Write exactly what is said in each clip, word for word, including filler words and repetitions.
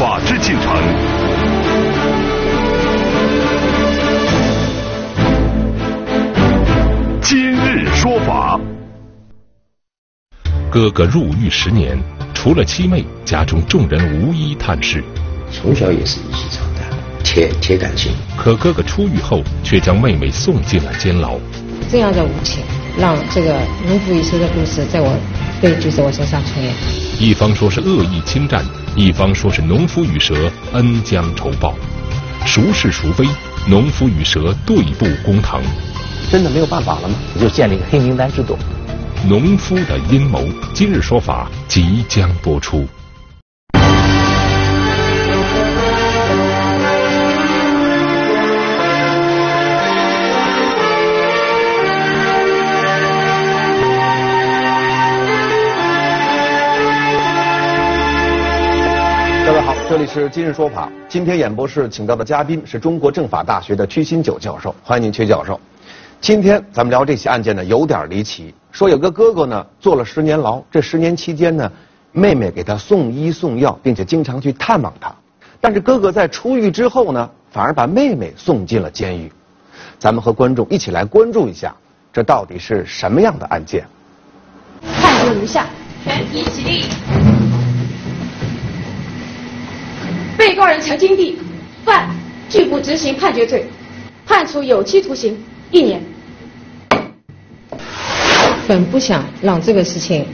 法治进程。今日说法，哥哥入狱十年，除了七妹，家中众人无一探视。从小也是一起长大，铁铁杆性。可哥哥出狱后，却将妹妹送进了监牢。这样的无情，让这个如父一生的故事，在我被举在我身上重演。一方说是恶意侵占，一方说是农夫与蛇恩将仇报，孰是孰非？农夫与蛇对簿公堂。真的没有办法了吗？你就建立一个黑名单制度。农夫的阴谋，今日说法即将播出。各位好，这里是今日说法。今天演播室请到的嘉宾是中国政法大学的屈新九教授，欢迎您，屈教授。今天咱们聊这起案件呢，有点离奇。说有个哥哥呢坐了十年牢，这十年期间呢，妹妹给他送医送药，并且经常去探望他。但是哥哥在出狱之后呢，反而把妹妹送进了监狱。咱们和观众一起来关注一下，这到底是什么样的案件？判决如下：全体起立。被告人陈金碧犯拒不执行判决罪，判处有期徒刑一年。本不想让这个事情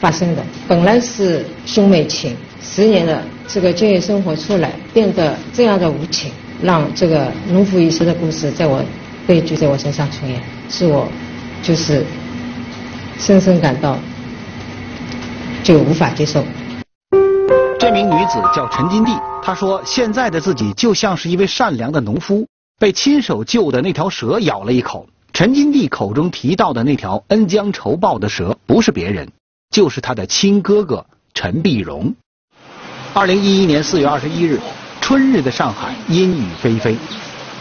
发生的，本来是兄妹情，十年的这个监狱生活出来，变得这样的无情，让这个农夫与蛇的故事在我悲剧在我身上重演，是我就是深深感到就无法接受。这名女子叫陈金碧，她说现在的自己就像是一位善良的农夫，被亲手救的那条蛇咬了一口。陈金碧口中提到的那条恩将仇报的蛇，不是别人，就是他的亲哥哥陈碧荣。二零一一年四月二十一日，春日的上海阴雨霏霏。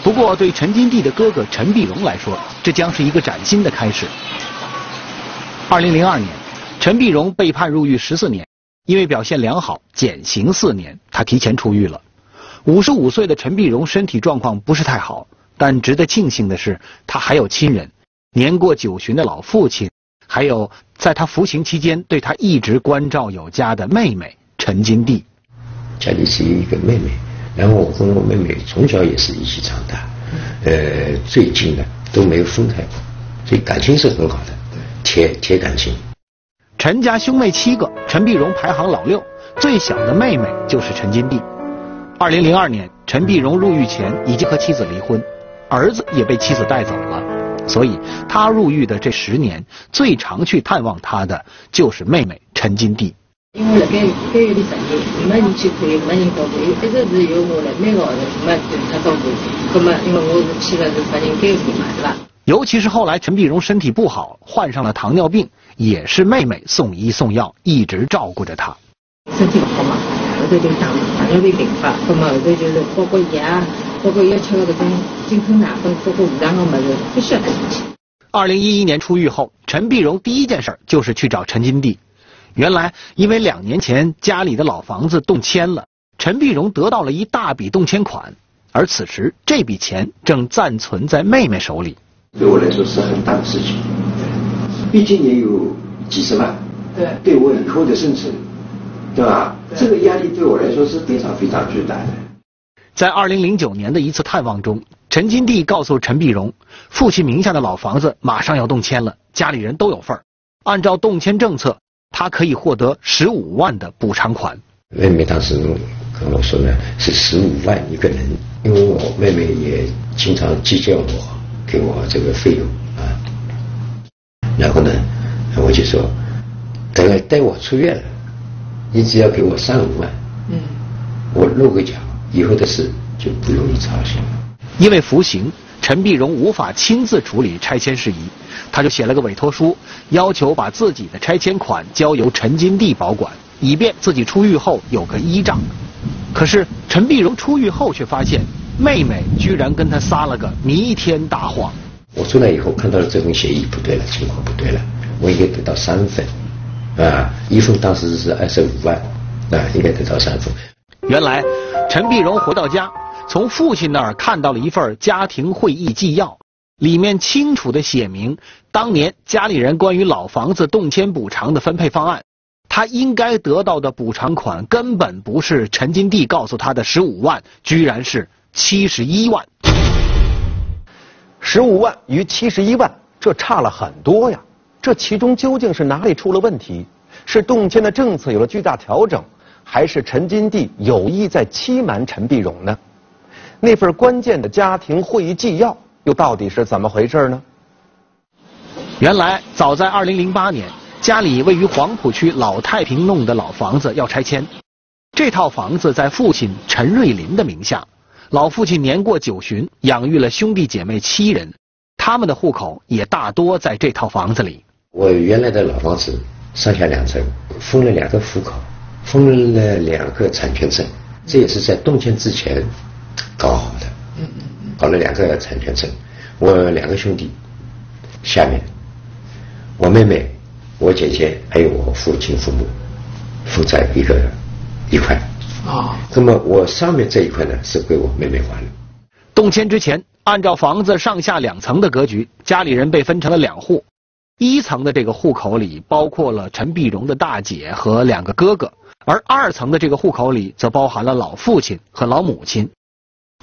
不过对陈金碧的哥哥陈碧荣来说，这将是一个崭新的开始。二零零二年，陈碧荣被判入狱十四年。因为表现良好，减刑四年，他提前出狱了。五十五岁的陈碧荣身体状况不是太好，但值得庆幸的是，他还有亲人，年过九旬的老父亲，还有在他服刑期间对他一直关照有加的妹妹陈金娣。家里只有一个妹妹，然后我跟我妹妹从小也是一起长大，呃，最近呢都没有分开过，所以感情是很好的，铁铁感情。陈家兄妹七个，陈碧荣排行老六，最小的妹妹就是陈金碧。二零零二年，陈碧荣入狱前已经和妻子离婚，儿子也被妻子带走了，所以他入狱的这十年，最常去探望他的就是妹妹陈金碧。因为辣盖监狱里十年，没人去看，没人照顾，一直是由我来每个号头没对他照顾。那么，因为我是去了是发现监狱嘛，对吧？尤其是后来陈碧荣身体不好，患上了糖尿病，也是妹妹送医送药，一直照顾着她。身体不好嘛，后头就糖糖尿病病发，那么后头就是包括药，包括要吃的搿种进口奶粉，包括五粮的物事，必须要吃进去。二零一一年出狱后，陈碧荣第一件事就是去找陈金娣。原来因为两年前家里的老房子动迁了，陈碧荣得到了一大笔动迁款，而此时这笔钱正暂存在妹妹手里。对我来说是很大的事情，毕竟也有几十万，对，对我以后的生存，对吧？对，这个压力对我来说是非常非常巨大的。在二零零九年的一次探望中，陈金娣告诉陈碧荣，父亲名下的老房子马上要动迁了，家里人都有份儿。按照动迁政策，他可以获得十五万的补偿款。妹妹当时跟我说呢，是十五万一个人，因为我妹妹也经常计较我。给我这个费用啊，然后呢，我就说，等待我出院了，你只要给我三五万，嗯，我露个脚，以后的事就不用你操心了。因为服刑，陈碧荣无法亲自处理拆迁事宜，他就写了个委托书，要求把自己的拆迁款交由陈金娣保管，以便自己出狱后有个依仗。可是陈碧荣出狱后却发现，妹妹居然跟他撒了个弥天大谎。我出来以后看到了这份协议不对了，情况不对了，我应该得到三份，啊，一份当时是二十五万，啊，应该得到三份。原来，陈碧荣回到家，从父亲那儿看到了一份家庭会议纪要，里面清楚地写明当年家里人关于老房子动迁补偿的分配方案。 他应该得到的补偿款根本不是陈金娣告诉他的十五万，居然是七十一万。十五万与七十一万，这差了很多呀！这其中究竟是哪里出了问题？是动迁的政策有了巨大调整，还是陈金娣有意在欺瞒陈碧荣呢？那份关键的家庭会议纪要又到底是怎么回事呢？原来，早在二零零八年。 家里位于黄浦区老太平弄的老房子要拆迁，这套房子在父亲陈瑞林的名下。老父亲年过九旬，养育了兄弟姐妹七人，他们的户口也大多在这套房子里。我原来的老房子上下两层，分了两个户口，分了两个产权证，这也是在动迁之前搞好的。嗯嗯，搞了两个产权证，我两个兄弟，下面我妹妹。 我姐姐还有我父亲父母，负债一个一块啊。那么我上面这一块呢，是归我妹妹还了。动迁之前，按照房子上下两层的格局，家里人被分成了两户。一层的这个户口里包括了陈碧荣的大姐和两个哥哥，而二层的这个户口里则包含了老父亲和老母亲。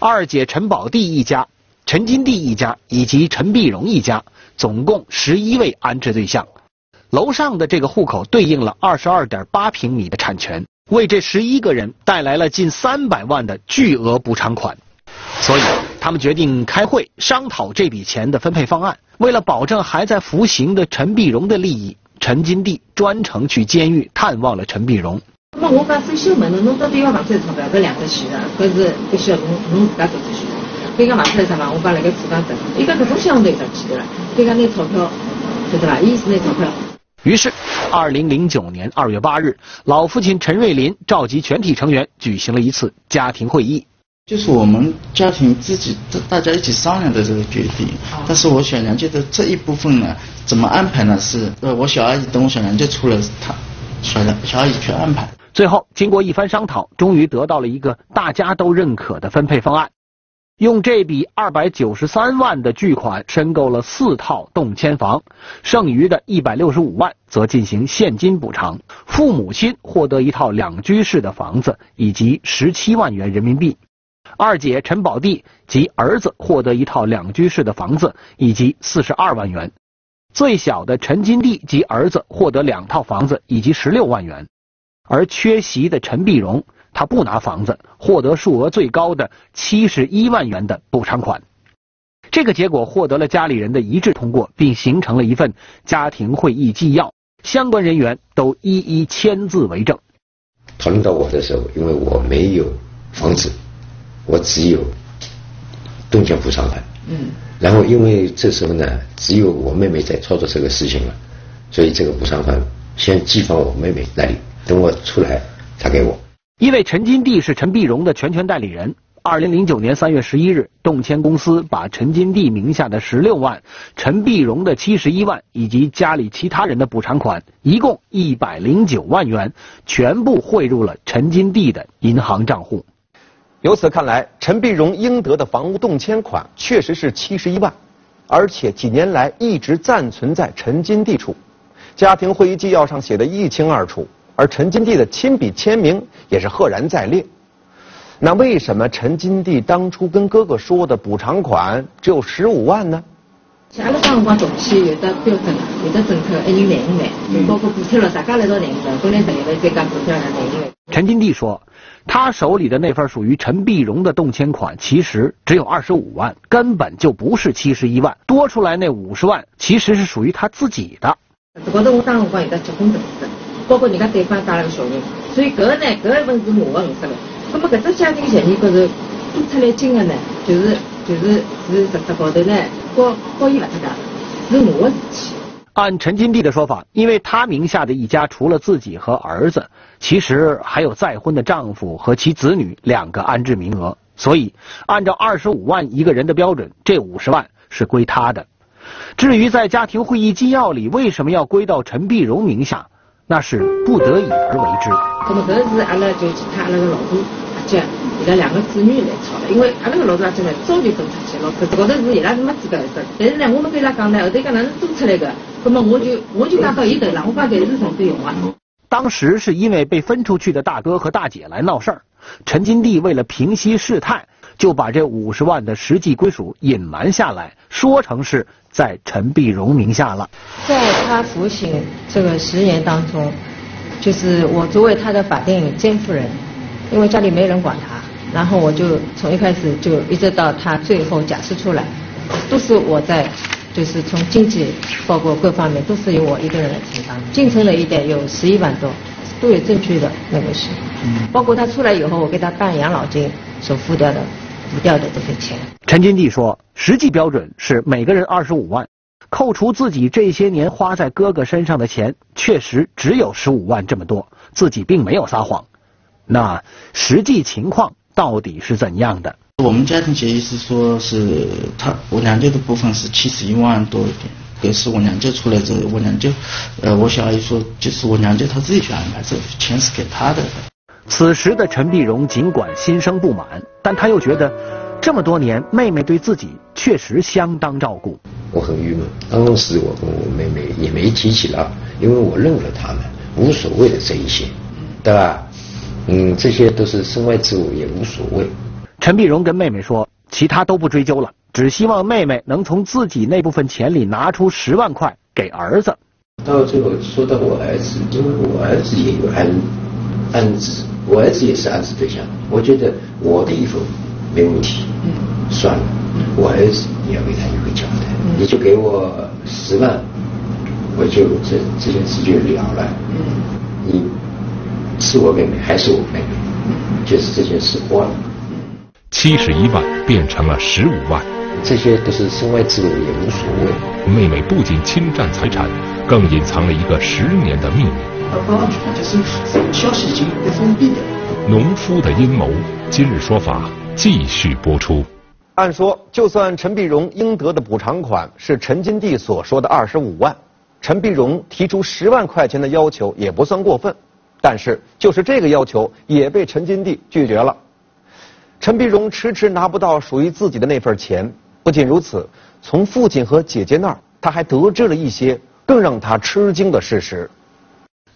二姐陈宝娣一家、陈金娣一家以及陈碧荣一家，总共十一位安置对象。 楼上的这个户口对应了 二十二点八 平米的产权，为这十一个人带来了近三百万的巨额补偿款，所以他们决定开会商讨这笔钱的分配方案。为了保证还在服刑的陈碧荣的利益，陈金娣专程去监狱探望了陈碧荣。那我讲最小问侬，侬到底要买多少钞票？搿两只钱啊，搿是必须侬侬自家做决定。搿个买出来啥嘛？我讲辣盖处方等。伊讲搿种相对值钱的啦，搿个拿钞票，晓得伐？伊是拿钞票。 于是，二零零九年二月八日，老父亲陈瑞林召集全体成员举行了一次家庭会议。就是我们家庭自己大家一起商量的这个决定。但是我小娘家的这一部分呢，怎么安排呢？是呃，我小阿姨等我小娘家出了，她小小阿姨去安排。最后，经过一番商讨，终于得到了一个大家都认可的分配方案。用这笔二百九十三万的巨款申购了四套动迁房，剩余的一百六十五万则进行现金补偿。父母亲获得一套两居室的房子以及十七万元人民币，二姐陈宝娣及儿子获得一套两居室的房子以及四十二万元，最小的陈金娣及儿子获得两套房子以及十六万元，而缺席的陈碧荣。 他不拿房子，获得数额最高的七十一万元的补偿款。这个结果获得了家里人的一致通过，并形成了一份家庭会议纪要，相关人员都一一签字为证。讨论到我的时候，因为我没有房子，我只有动迁补偿款。嗯。然后因为这时候呢，只有我妹妹在操作这个事情了，所以这个补偿款先寄放我妹妹那里，等我出来她给我。 因为陈金娣是陈碧荣的全权代理人，二零零九年三月十一日，动迁公司把陈金娣名下的十六万、陈碧荣的七十一万以及家里其他人的补偿款，一共一百零九万元，全部汇入了陈金娣的银行账户。由此看来，陈碧荣应得的房屋动迁款确实是七十一万，而且几年来一直暂存在陈金娣处，家庭会议纪要上写的一清二楚。 而陈金娣的亲笔签名也是赫然在列。那为什么陈金娣当初跟哥哥说的补偿款只有十五万呢？阿拉当辰光动迁有的标准，有的政策一人拿五万，包括补贴了，大家来到拿五万，本来十二万再加补贴了拿五万。陈金娣说，她手里的那份属于陈碧荣的动迁款，其实只有二十五万，根本就不是七十一万，多出来那五十万其实是属于她自己的。这高头我当辰光有的结婚证子。 包括人家对方带了个小人，所以搿个呢，搿一份是我的五十万。那么搿只家庭协议高头多出来金额呢，就是就是是实质高头呢，高高伊勿搭界，是我的事体。按陈金娣的说法，因为她名下的一家除了自己和儿子，其实还有再婚的丈夫和其子女两个安置名额，所以按照二十五万一个人的标准，这五十万是归她的。至于在家庭会议纪要里为什么要归到陈碧荣名下？ 那是不得已而为之。那么，搿是阿拉就其他阿拉个老婆脚，伊拉两个姊妹来吵了，因为阿拉个老大姐呢早就分出去了，搿高头是伊拉是没资格的。但是呢，我没跟伊拉讲呢，后头讲哪能做出来个，葛末我就我就讲到伊头了，我讲搿是陈金勇啊。当时是因为被分出去的大哥和大姐来闹事儿，陈金娣为了平息事态，就把这五十万的实际归属隐瞒下来，说成是在陈碧荣名下了。在他服刑这个十年当中，就是我作为他的法定监护人，因为家里没人管他，然后我就从一开始就一直到他最后假释出来，都是我在。就是从经济包括各方面都是由我一个人来承担，进城了一点有十一万多，都有证据的那个是，包括他出来以后我给他办养老金所付掉的、付掉的这些钱。陈金娣说，实际标准是每个人二十五万，扣除自己这些年花在哥哥身上的钱，确实只有十五万这么多，自己并没有撒谎。那实际情况到底是怎样的？我们家庭协议是说是他我娘舅的部分是七十一万多一点，可是我娘舅出来之后，我娘舅，呃，我小阿姨说就是我娘舅她自己去安排，这钱是给她的。此时的陈碧荣尽管心生不满，但他又觉得这么多年妹妹对自己确实相当照顾。我很郁闷，当时我跟我妹妹也没提起了，因为我认了他们，无所谓的这一些，对吧？嗯，这些都是身外之物，也无所谓。陈碧荣跟妹妹说，其他都不追究了，只希望妹妹能从自己那部分钱里拿出十万块给儿子。到最后说到我儿子，因为我儿子也有安安置，我儿子也是安置对象，我觉得我的衣服没问题，嗯，算了，我儿子也要给他一个交代，嗯、你就给我十万，我就这这件事就了了。嗯，你是我妹妹还是我妹妹，就是这件事过了。七十一万变成了十五万，这些都是身外之物，也无所谓。妹妹不仅侵占财产，更隐藏了一个十年的秘密。公安局呢，就是消息已经被封闭的。农夫的阴谋，今日说法继续播出。按说，就算陈碧荣应得的补偿款是陈金娣所说的二十五万，陈碧荣提出十万块钱的要求也不算过分，但是就是这个要求也被陈金娣拒绝了。陈碧荣迟迟拿不到属于自己的那份钱，不仅如此，从父亲和姐姐那儿，他还得知了一些更让他吃惊的事实。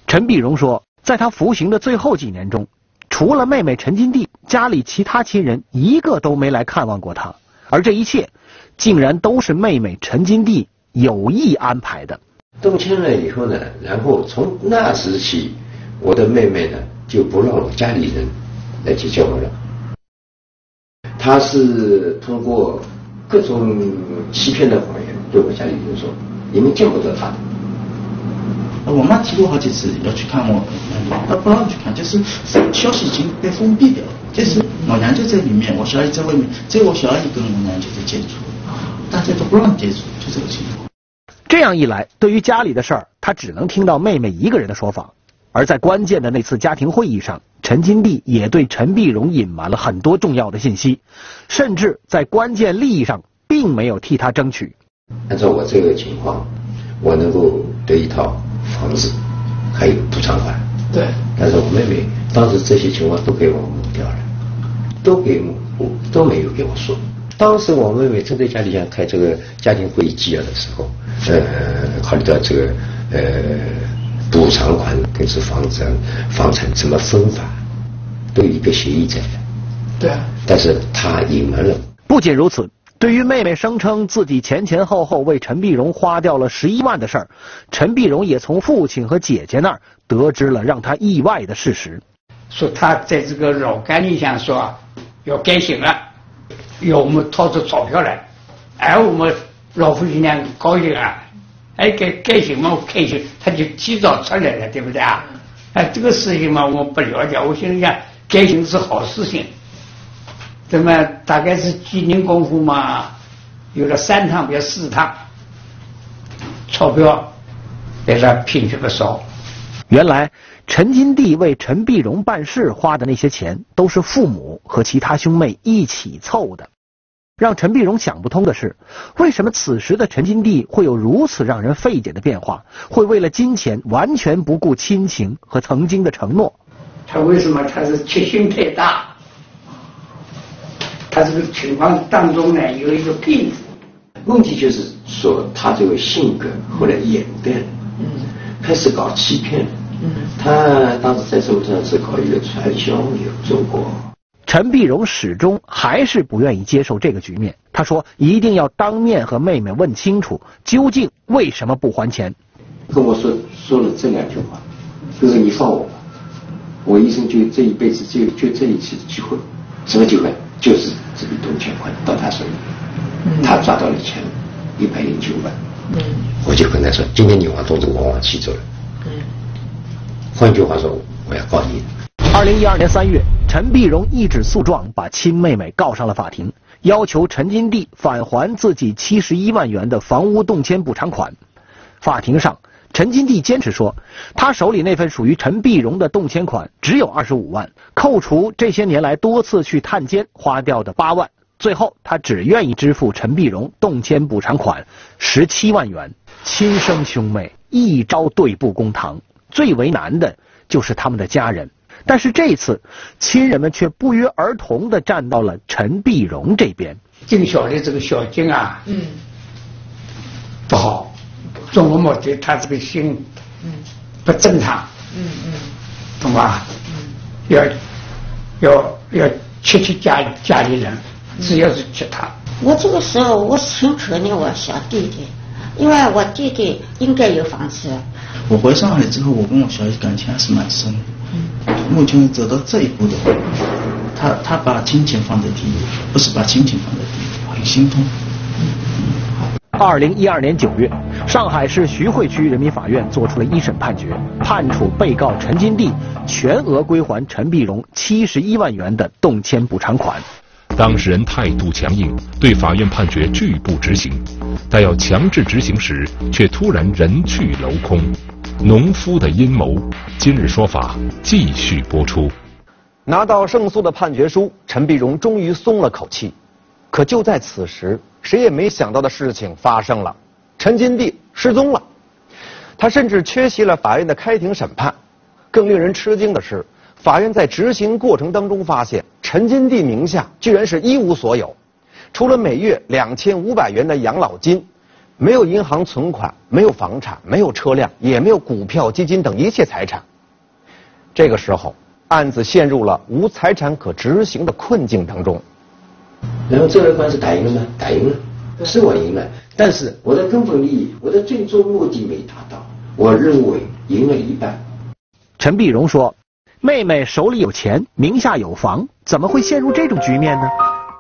陈碧荣说，在他服刑的最后几年中，除了妹妹陈金娣，家里其他亲人一个都没来看望过他，而这一切竟然都是妹妹陈金娣有意安排的。动迁了以后呢，然后从那时起，我的妹妹呢就不让我家里人来去叫我了。他是通过各种欺骗的谎言对我家里人说，你们见不得他。我妈提过好几次要去看我，她不让去看，就是消息已经被封闭掉了。就是我娘就在里面，我小阿姨在外面，只有我小阿姨跟我娘就在接触，大家都不让接触，就这个情况。这样一来，对于家里的事儿，他只能听到妹妹一个人的说法。而在关键的那次家庭会议上，陈金娣也对陈碧荣隐瞒了很多重要的信息，甚至在关键利益上并没有替他争取。按照我这个情况，我能够得一套房子，还有补偿款。对。但是我妹妹当时这些情况都给我抹掉了，都给我都没有给我说。当时我妹妹正在家里想开这个家庭会议纪要的时候，呃，考虑到这个呃。补偿款跟是房产房产怎么分法，都有一个协议在的。对啊，但是他隐瞒了。不仅如此，对于妹妹声称自己前前后后为陈碧荣花掉了十一万的事儿，陈碧荣也从父亲和姐姐那儿得知了让他意外的事实。说他在这个老干里向说要改行了，要我们掏出钞票来，而我们老夫妻俩高兴啊。哎，该该行嘛，我开心，他就提早出来了，对不对啊？哎，这个事情嘛，我不了解，我心里想，该行是好事情。那么大概是几年功夫嘛，有了三趟，别四趟，钞票被他骗去不少。原来陈金娣为陈碧荣办事花的那些钱，都是父母和其他兄妹一起凑的。让陈碧荣想不通的是，为什么此时的陈金娣会有如此让人费解的变化，会为了金钱完全不顾亲情和曾经的承诺？他为什么他是决心太大，他这个情况当中呢，有一个例子。问题就是说，他这个性格后来演变了，嗯，开始搞欺骗了，嗯，他当时在社会上是搞一个传销，有中国。陈必荣始终还是不愿意接受这个局面，他说一定要当面和妹妹问清楚，究竟为什么不还钱。跟我说说了这两句话，就是你放我吧，我一生就这一辈子就就这一次机会，什么机会？就是这笔铜钱款到他手里。他抓到了钱一百零九万，嗯，我就跟他说，今天你往东城广场骑走了，嗯，换句话说，我要告你。二零一二年三月，陈必荣一纸诉状把亲妹妹告上了法庭，要求陈金娣返还自己七十一万元的房屋动迁补偿款。法庭上，陈金娣坚持说，他手里那份属于陈必荣的动迁款只有二十五万，扣除这些年来多次去探监花掉的八万。最后，他只愿意支付陈必荣动迁补偿款十七万元。亲生兄妹一朝对簿公堂，最为难的就是他们的家人。但是这次，亲人们却不约而同地站到了陈必荣这边。金小丽这个小金啊，嗯，不好，中国目的他这个心，嗯，不正常，嗯嗯，懂吧？嗯，要要要切切家家里人。只要是其他，我这个时候我寻求呢，我小弟弟，因为我弟弟应该有房子。我回上海之后，我跟我小姨感情还是蛮深的。嗯，目前走到这一步的，他他把亲情放在第一，不是把亲情放在第一，很心痛。二零一二年九月，上海市徐汇区人民法院作出了一审判决，判处被告陈金娣全额归还陈必荣七十一万元的动迁补偿款。当事人态度强硬，对法院判决拒不执行。但要强制执行时，却突然人去楼空。农夫的阴谋，今日说法继续播出。拿到胜诉的判决书，陈必荣终于松了口气。可就在此时，谁也没想到的事情发生了：陈金娣失踪了。他甚至缺席了法院的开庭审判。更令人吃惊的是，法院在执行过程当中发现，陈金娣名下居然是一无所有，除了每月两千五百元的养老金，没有银行存款，没有房产，没有车辆，也没有股票、基金等一切财产。这个时候，案子陷入了无财产可执行的困境当中。然后这个官司打赢了吗？打赢了，是我赢了，但是我的根本利益，我的最终目的没达到，我认为赢了一半。陈必荣说，妹妹手里有钱，名下有房，怎么会陷入这种局面呢？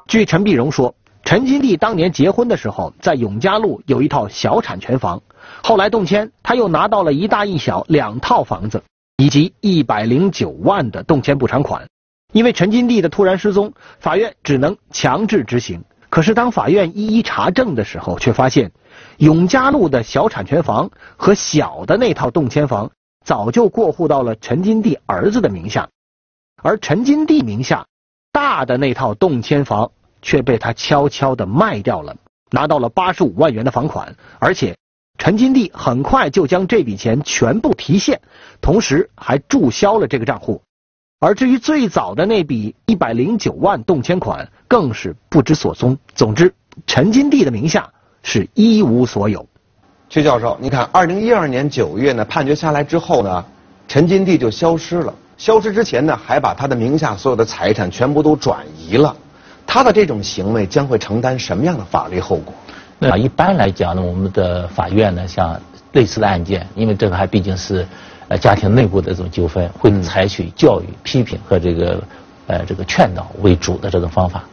据陈必荣说，陈金娣当年结婚的时候，在永嘉路有一套小产权房，后来动迁，他又拿到了一大一小两套房子，以及一百零九万的动迁补偿款。因为陈金娣的突然失踪，法院只能强制执行。可是当法院一一查证的时候，却发现永嘉路的小产权房和小的那套动迁房早就过户到了陈金娣儿子的名下，而陈金娣名下大的那套动迁房却被他悄悄地卖掉了，拿到了八十五万元的房款，而且陈金娣很快就将这笔钱全部提现，同时还注销了这个账户。而至于最早的那笔一百零九万动迁款，更是不知所踪。总之，陈金娣的名下是一无所有。薛教授，你看，二零一二年九月呢，判决下来之后呢，陈金娣就消失了。消失之前呢，还把他的名下所有的财产全部都转移了。他的这种行为将会承担什么样的法律后果？那一般来讲呢，我们的法院呢，像类似的案件，因为这个还毕竟是呃家庭内部的这种纠纷，会采取教育、批评和这个呃这个劝导为主的这种方法。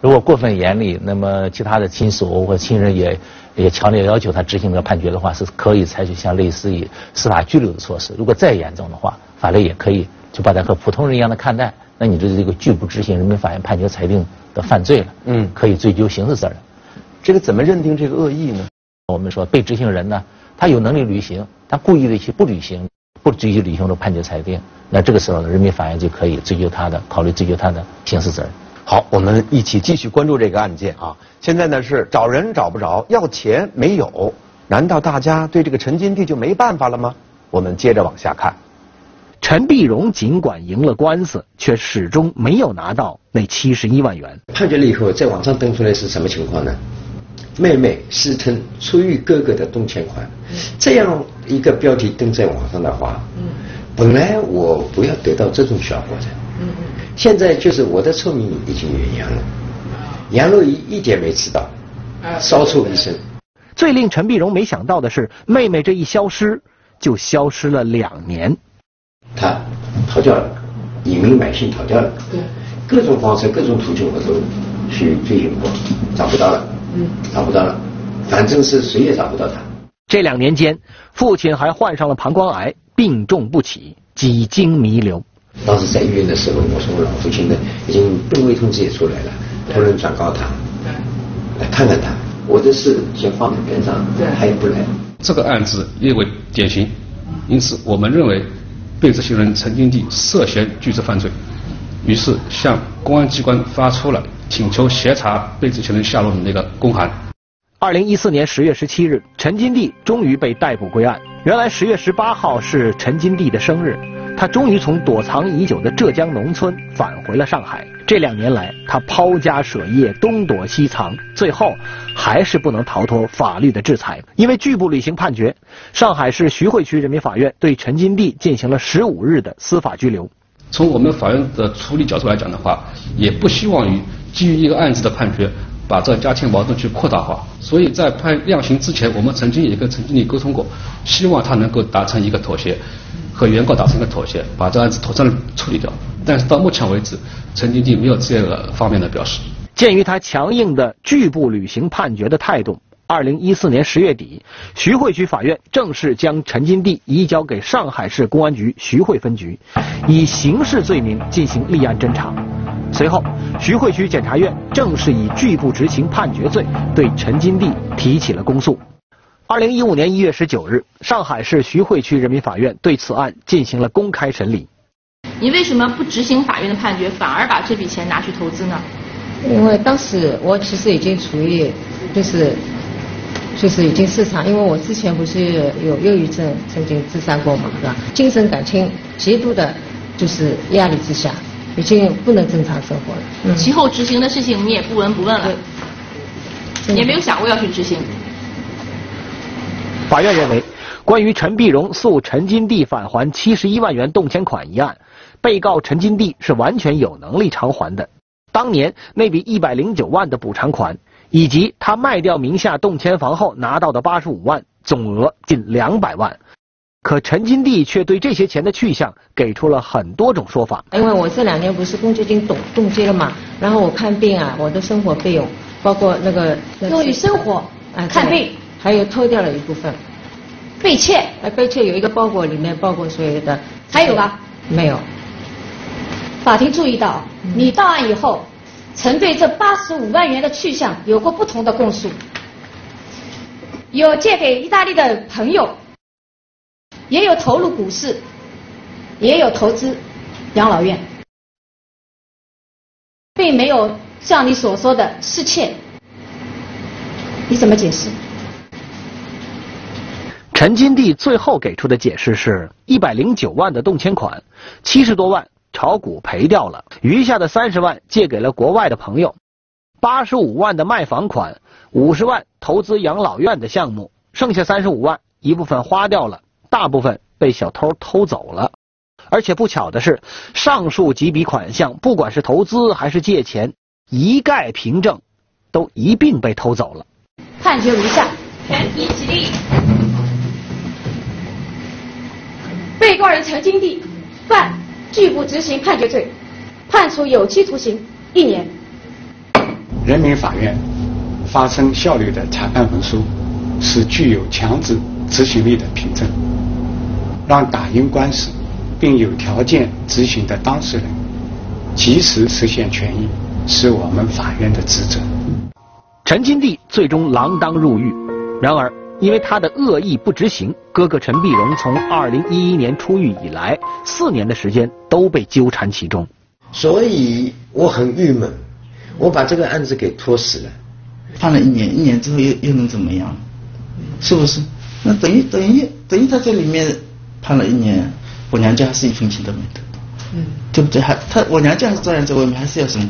如果过分严厉，那么其他的亲属或亲人也也强烈要求他执行这个判决的话，是可以采取像类似于司法拘留的措施。如果再严重的话，法律也可以就把他和普通人一样的看待，那你这是一个拒不执行人民法院判决裁定的犯罪了，嗯，可以追究刑事责任。这个怎么认定这个恶意呢？我们说被执行人呢，他有能力履行，他故意的去不履行，不继续履行这判决裁定，那这个时候人民法院就可以追究他的，考虑追究他的刑事责任。好，我们一起继续关注这个案件啊！现在呢是找人找不着，要钱没有，难道大家对这个陈金娣就没办法了吗？我们接着往下看。陈碧荣尽管赢了官司，却始终没有拿到那七十一万元。判决了以后，在网上登出来是什么情况呢？妹妹私吞出狱哥哥的动迁款，这样一个标题登在网上的话，本来我不要得到这种效果的。现在就是我的臭名已经远扬了，杨若仪一点没吃到，骚臭一身。最令陈碧荣没想到的是，妹妹这一消失，就消失了两年。他逃掉了，以民买姓逃掉了，各种方式、各种途径我都去追寻过，找不到了。 嗯，找不到了，反正是谁也找不到他。这两年间，父亲还患上了膀胱癌，病重不起，几经弥留。当时在医院的时候，我说我老父亲呢，已经病危通知也出来了，托人转告他，来看看他。我的事先放在边上，他也不来。这个案子列为典型，因此我们认为被执行人陈金地涉嫌巨资犯罪，于是向公安机关发出了 请求协查被执行人下落的那个公函。二零一四年十月十七日，陈金地终于被逮捕归案。原来十月十八号是陈金地的生日，他终于从躲藏已久的浙江农村返回了上海。这两年来，他抛家舍业，东躲西藏，最后还是不能逃脱法律的制裁。因为拒不履行判决，上海市徐汇区人民法院对陈金地进行了十五日的司法拘留。从我们法院的处理角度来讲的话，也不希望于 基于一个案子的判决，把这家庭矛盾去扩大化，所以在判量刑之前，我们曾经也跟陈经理沟通过，希望他能够达成一个妥协，和原告达成一个妥协，把这案子妥善处理掉。但是到目前为止，陈经理没有这个方面的表示。鉴于他强硬的拒不履行判决的态度，二零一四年十月底，徐汇区法院正式将陈金地移交给上海市公安局徐汇分局，以刑事罪名进行立案侦查。 随后，徐汇区检察院正式以拒不执行判决罪对陈金地提起了公诉。二零一五年一月十九日，上海市徐汇区人民法院对此案进行了公开审理。你为什么不执行法院的判决，反而把这笔钱拿去投资呢？因为当时我其实已经处于，就是就是已经自杀，因为我之前不是有忧郁症，曾经自杀过嘛，是吧？精神感情极度的，就是压力之下， 已经不能正常生活了。嗯、其后执行的事情你也不闻不问了，也没有想过要去执行。法院认为，关于陈碧荣诉陈金地返还七十一万元动迁款一案，被告陈金地是完全有能力偿还的。当年那笔一百零九万的补偿款，以及他卖掉名下动迁房后拿到的八十五万，总额近两百万。 可陈金地却对这些钱的去向给出了很多种说法。因为我这两年不是公积金冻冻结了嘛，然后我看病啊，我的生活费用，包括那个用于生活、啊、看病，还有偷掉了一部分。被窃，哎，被窃有一个包裹，里面包括所有的。还有吧？没有。法庭注意到，你到案以后，曾对这八十五万元的去向有过不同的供述，有借给意大利的朋友， 也有投入股市，也有投资养老院，并没有像你所说的失窃，你怎么解释？陈金地最后给出的解释是：一百零九万的动迁款，七十多万炒股赔掉了，余下的三十万借给了国外的朋友，八十五万的卖房款，五十万投资养老院的项目，剩下三十五万一部分花掉了， 大部分被小偷偷走了，而且不巧的是，上述几笔款项，不管是投资还是借钱，一概凭证，都一并被偷走了。判决如下：全体起立。被告人陈金地犯拒不执行判决罪，判处有期徒刑一年。人民法院发生效力的裁判文书是具有强制执行力的凭证， 让打赢官司并有条件执行的当事人及时实现权益，是我们法院的职责。陈金地最终锒铛入狱，然而因为他的恶意不执行，哥哥陈碧荣从二零一一年出狱以来，四年的时间都被纠缠其中。所以我很郁闷，我把这个案子给拖死了。判了一年，一年之后又又能怎么样？是不是？那等于等于等于他在里面 判了一年，我娘家还是一分钱都没得，嗯，对不对？还他我娘家还是照样在外面还是要生活，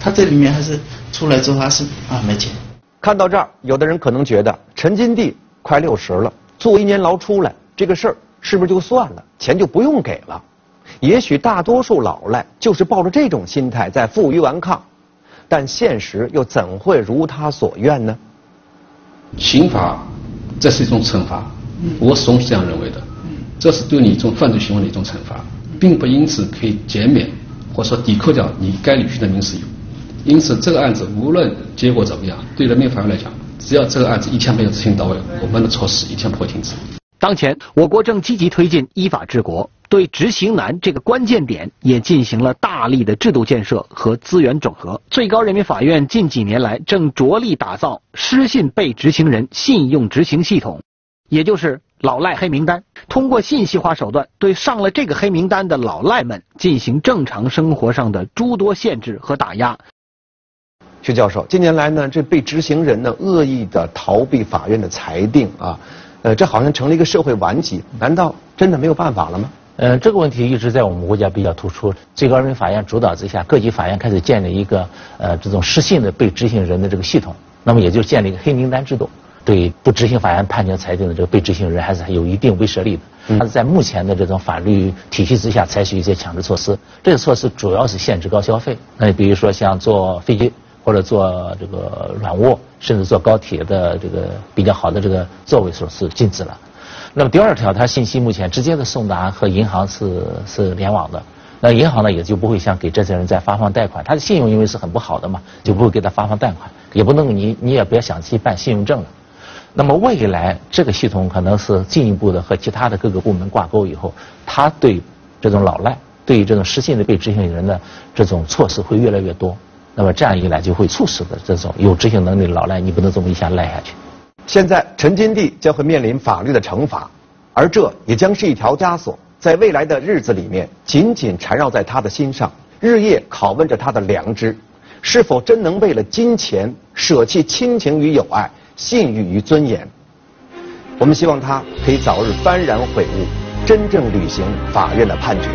他这里面还是出来之后还是啊没钱。看到这儿，有的人可能觉得陈金娣快六十了，坐一年牢出来，这个事儿是不是就算了，钱就不用给了？也许大多数老赖就是抱着这种心态在负隅顽抗，但现实又怎会如他所愿呢？刑法这是一种惩罚，我总是这样认为的，这是对你一种犯罪行为的一种惩罚，并不因此可以减免或者说抵扣掉你该履行的民事义务。因此，这个案子无论结果怎么样，对人民法院来讲，只要这个案子一天没有执行到位，我们的措施一天不会停止。当前，我国正积极推进依法治国，对执行难这个关键点也进行了大力的制度建设和资源整合。最高人民法院近几年来正着力打造失信被执行人信用执行系统，也就是老赖黑名单，通过信息化手段对上了这个黑名单的老赖们进行正常生活上的诸多限制和打压。徐教授，近年来呢，这被执行人呢恶意的逃避法院的裁定啊，呃，这好像成了一个社会顽疾，难道真的没有办法了吗？呃，这个问题一直在我们国家比较突出。最高人民法院主导之下，各级法院开始建立一个呃这种失信的被执行人的这个系统，那么也就建立一个黑名单制度，对不执行法院判决裁定的这个被执行人还是有一定威慑力的。它是在目前的这种法律体系之下采取一些强制措施，这些措施主要是限制高消费，那比如说像坐飞机，或者坐这个软卧，甚至坐高铁的这个比较好的这个座位数是禁止了。那么第二条，它信息目前直接的送达和银行是是联网的，那银行呢也就不会像给这些人在发放贷款，他的信用因为是很不好的嘛，就不会给他发放贷款，也不能你你也不要想去办信用证了。那么未来这个系统可能是进一步的和其他的各个部门挂钩以后，它对这种老赖，对于这种失信的被执行人的这种措施会越来越多。那么这样一来就会促使的这种有执行能力的老赖，你不能这么一下赖下去。现在陈金娣将会面临法律的惩罚，而这也将是一条枷锁，在未来的日子里面紧紧缠绕在他的心上，日夜拷问着他的良知，是否真能为了金钱舍弃亲情与友爱，信誉与尊严？我们希望他可以早日幡然悔悟，真正履行法院的判决。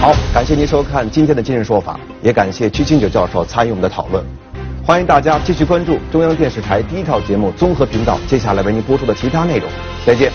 好，感谢您收看今天的《今日说法》，也感谢屈清九教授参与我们的讨论。欢迎大家继续关注中央电视台第一套节目综合频道，接下来为您播出的其他内容。再见。